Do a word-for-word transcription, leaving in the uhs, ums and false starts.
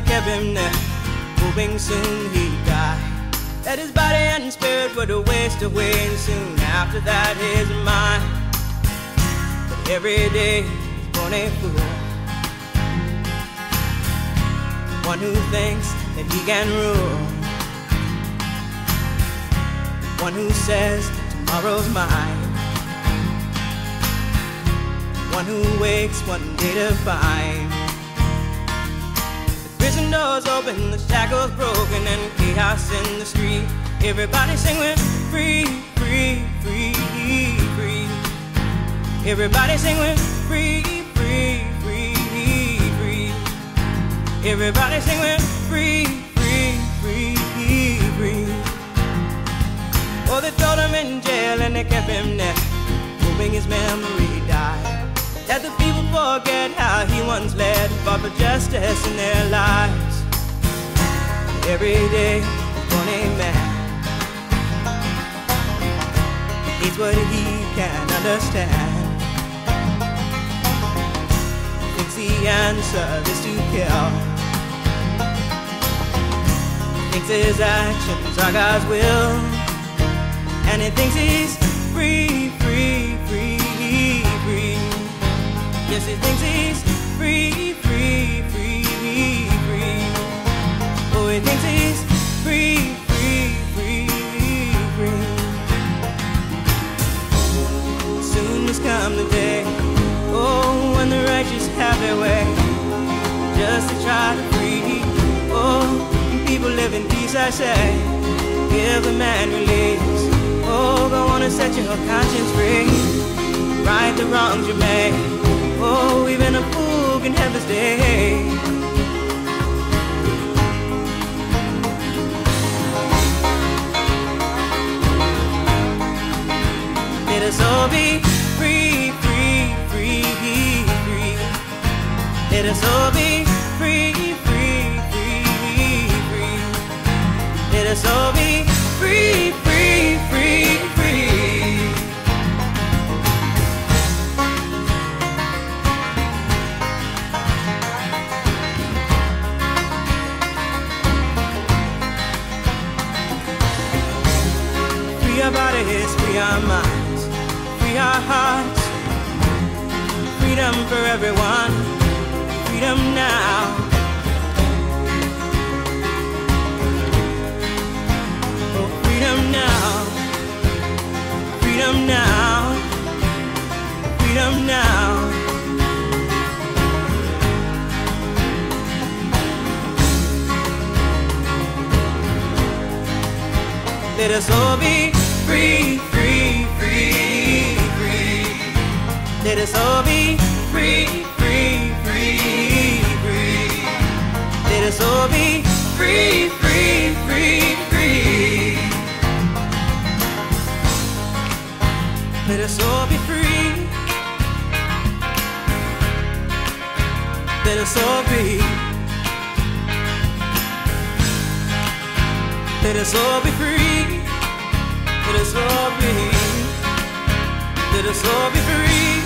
the cabin there, hoping soon he'd die, that his body and spirit would waste away, and soon after that his mind. But every day is born a fool, one who thinks that he can rule, one who says tomorrow's mine, one who wakes one day to find the prison doors open, the shackles broken, and chaos in the street. Everybody singing free, free, free, free. Everybody singing free, free, free, free. Everybody singing free, free, free, free. Oh, they throw him in jail and they kept him there, hoping his memory died, that the people forget how he once led, fought for justice in their lives. Every day, one a man hates what he can understand, thinks the answer is to kill, thinks his actions are God's will, and he thinks he's free, free, free. Yes, he thinks he's free, free, free, free. Oh, he thinks he's free, free, free, free. Soon must come the day, oh, when the righteous have their way, just to try to free. Oh, people live in peace, I say, give the man release. Oh, go on and set your conscience free, right the wrongs you made. Oh, even a fool can have his day. Let us all be free, free, free, free. Let us all be free, free, free, free. Let us all be free, free, free, free. Free our bodies, free our minds, free our hearts. Freedom for everyone, freedom now. Oh, freedom now, freedom now, freedom now. Let us all be free, free, free, free. Let us all be free, free, free, free. Let us all be free, free, free, free. Let us all be free. Let us all be. Let us all be free. Let us all be, let us all be free.